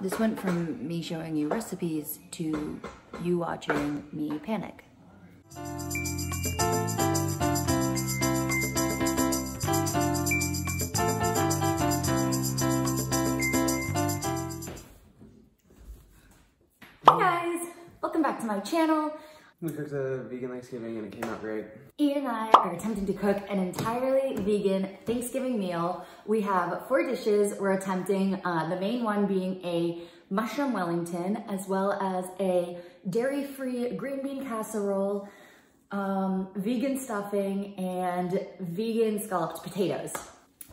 This went from me showing you recipes to you watching me panic. Back to my channel. We cooked a vegan Thanksgiving and it came out great. Ian and I are attempting to cook an entirely vegan Thanksgiving meal. We have 4 dishes we're attempting, the main one being a mushroom Wellington, as well as a dairy-free green bean casserole, vegan stuffing, and vegan scalloped potatoes.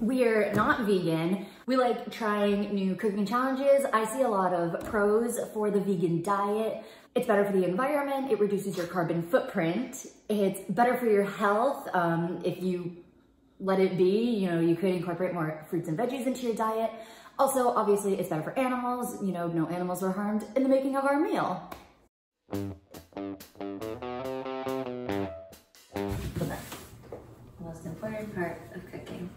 We're not vegan. We like trying new cooking challenges. I see a lot of pros for the vegan diet. It's better for the environment. It reduces your carbon footprint. It's better for your health. If you let it be, you know, you could incorporate more fruits and veggies into your diet. Also, obviously, it's better for animals. You know, no animals were harmed in the making of our meal. The most important part of cooking.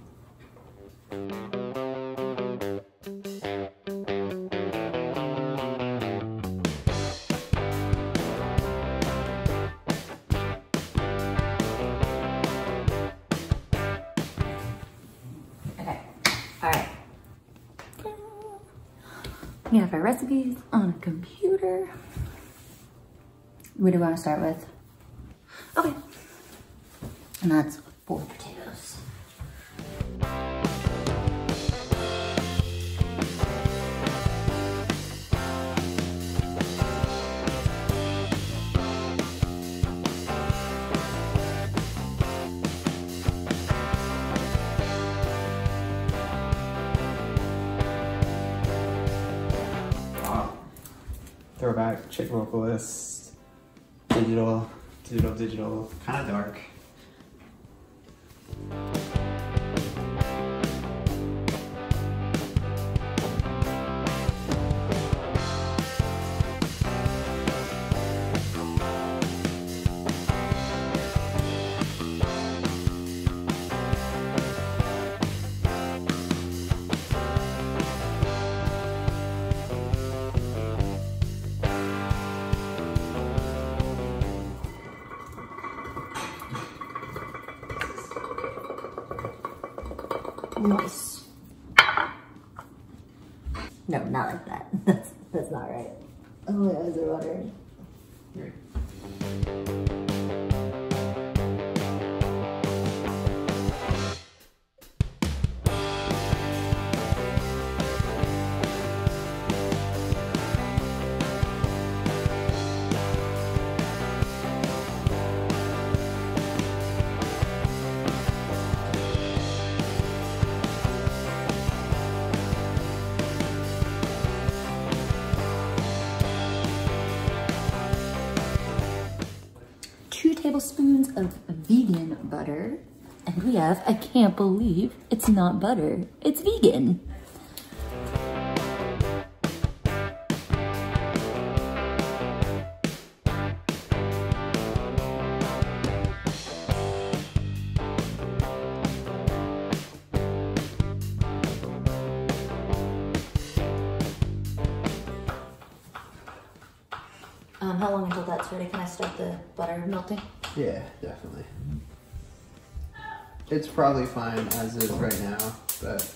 We have our recipes on a computer. What do we want to start with? Okay. And that's 4 potatoes. Throwback, chick vocalist, digital, kind of dark. Nice. No, not like that. That's not right. Oh, my eyes are watering. Here. Tablespoons of vegan butter, and we have, I can't believe it's not butter, it's vegan. How long until that's ready? Can I start the butter melting? Yeah, definitely. It's probably fine as is right now, but...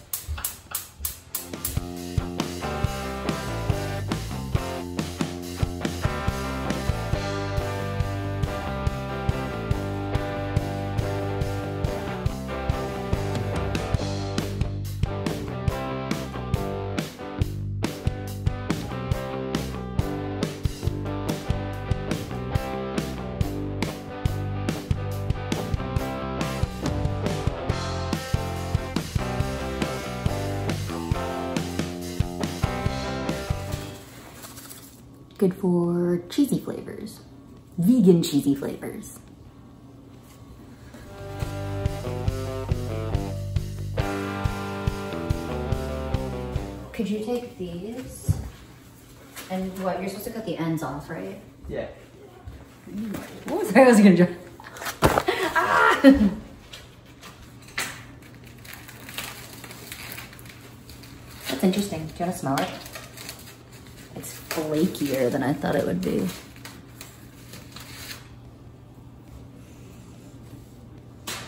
Good for cheesy flavors, vegan cheesy flavors. Could you take these? And what, you're supposed to cut the ends off, right? Yeah. What was I gonna do? Ah! That's interesting, do you wanna smell it? It's flakier than I thought it would be.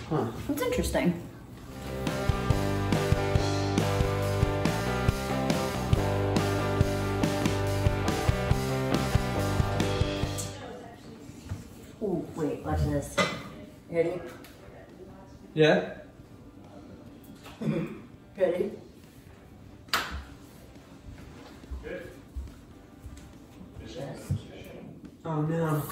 Huh. That's interesting. Oh, wait, watch this. You ready? Yeah. Ready? Oh no.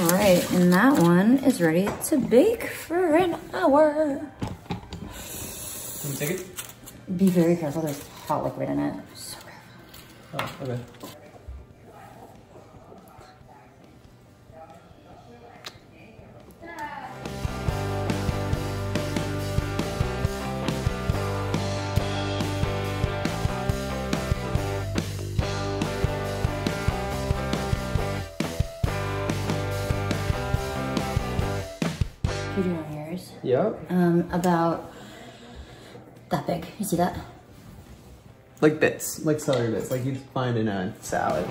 Alright, and that one is ready to bake for an hour. Can you take it? Be very careful, there's hot liquid in it. So careful. Oh, okay. You're doing yours. Yep. About that big. You see that? Like bits, like celery bits, like you'd find in a salad.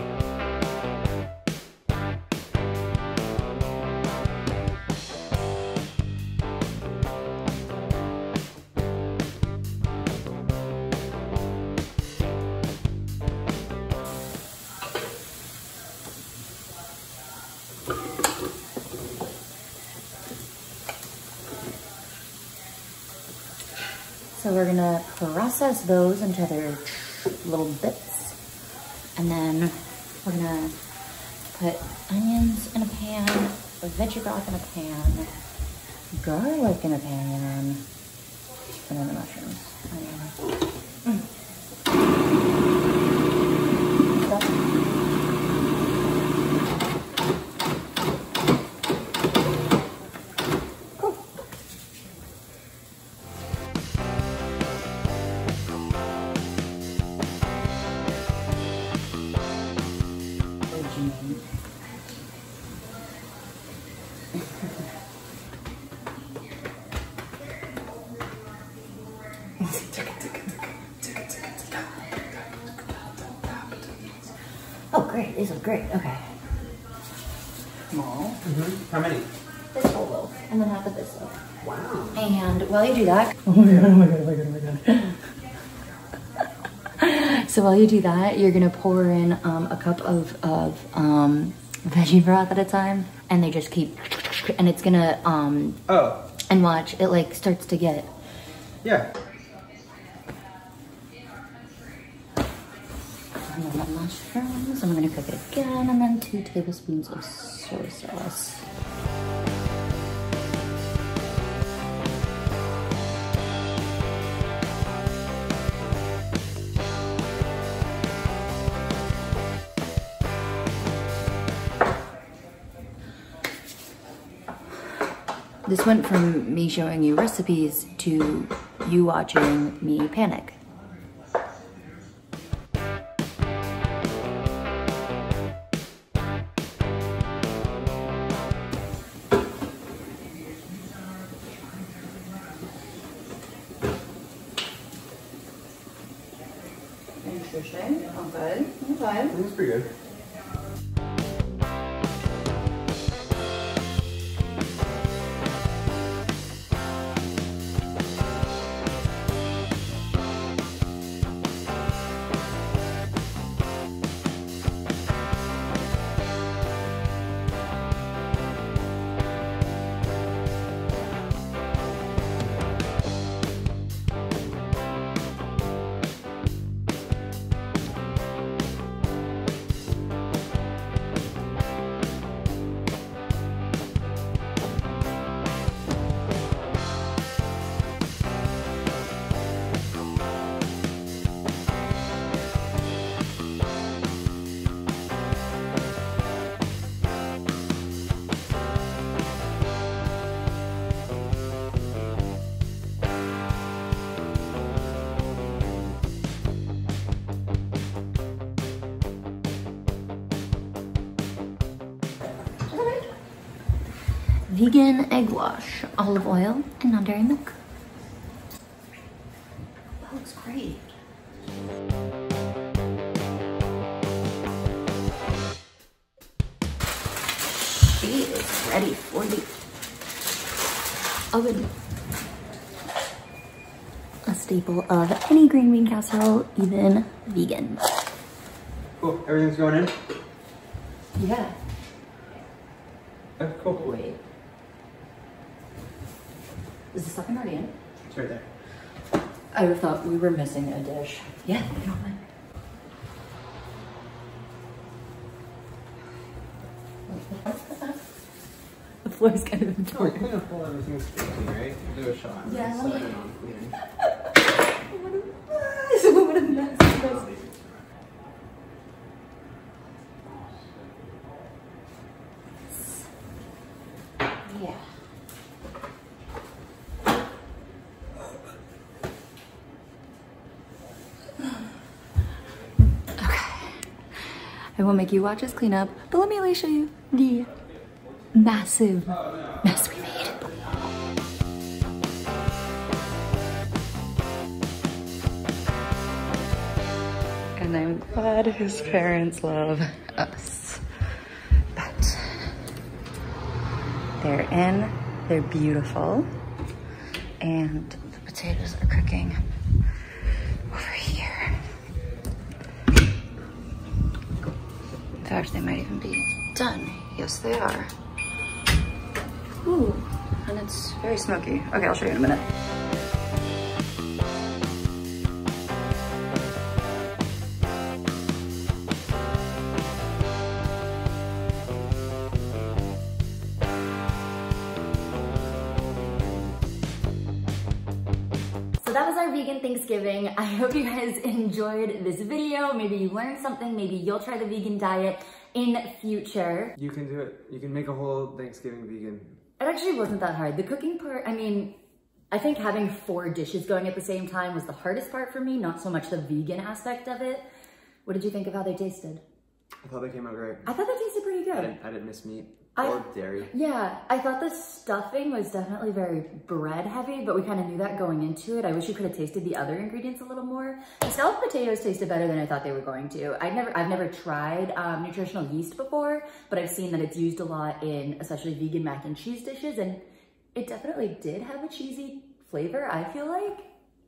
So we're gonna process those into their little bits, and then we're gonna put onions in a pan, veggie broth in a pan, garlic in a pan, and then the mushrooms. Oh, great. These look great. Okay. Small. Mm-hmm. How many? This whole loaf. And then half of this loaf. Wow. And while you do that... Oh my god, oh my god, oh my god, oh my god. So while you do that, you're gonna pour in a cup of veggie broth at a time, and they just keep, and it's gonna and watch it like starts to get. Yeah. And then the mushrooms. I'm gonna cook it again, and then 2 tablespoons of soy sauce. This went from me showing you recipes to you watching me panic. nutrition. I'm good. That's pretty good. Vegan egg wash, olive oil, and non-dairy milk. That looks great. She is ready for the oven. A staple of any green bean casserole, even vegan. Cool, everything's going in? Yeah. That's cool. Wait. Is the second already in? It's right there. I thought we were missing a dish. Yeah, I don't mind. The floor's kind of important. Oh, clean up, everything's sticky, right? Do a shot. Yeah. What a mess. Yeah. I won't make you watch us clean up, but let me at least show you the massive mess we made. And I'm glad his parents love us. But they're in, they're beautiful, and the potatoes are cooking. In fact, they might even be done. Yes, they are. Ooh, and it's very smoky. Okay, I'll show you in a minute. That was our vegan Thanksgiving. I hope you guys enjoyed this video. Maybe you learned something. Maybe you'll try the vegan diet in future. You can do it. You can make a whole Thanksgiving vegan. It actually wasn't that hard. The cooking part, I mean, I think having 4 dishes going at the same time was the hardest part for me, not so much the vegan aspect of it. What did you think of how they tasted? I thought they came out great. I thought they tasted pretty good. I didn't miss meat. Or dairy. Yeah, I thought the stuffing was definitely very bread heavy, but we kind of knew that going into it. I wish you could have tasted the other ingredients a little more. The scalloped potatoes tasted better than I thought they were going to. I've never tried nutritional yeast before, but I've seen that it's used a lot in especially vegan mac and cheese dishes, and it definitely did have a cheesy flavor, I feel like.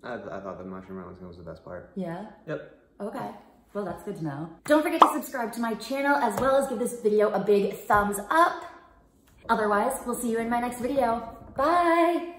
I thought the mushroom rising was the best part. Yeah? Yep. Okay. Well, that's good to know. Don't forget to subscribe to my channel as well as give this video a big thumbs up. Otherwise, we'll see you in my next video. Bye!